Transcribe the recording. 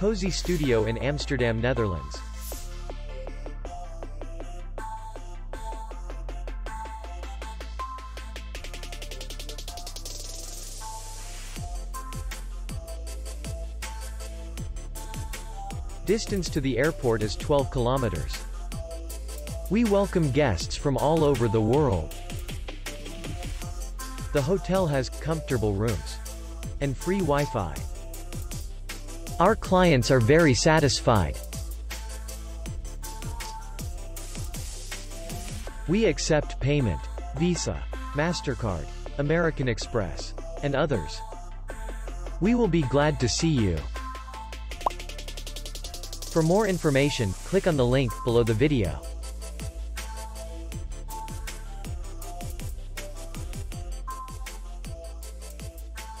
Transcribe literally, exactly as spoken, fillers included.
Cosy Studio in Amsterdam, Netherlands. Distance to the airport is twelve kilometers. We welcome guests from all over the world. The hotel has comfortable rooms and free Wi-Fi. Our clients are very satisfied. We accept payment, Visa, MasterCard, American Express, and others. We will be glad to see you. For more information, click on the link below the video.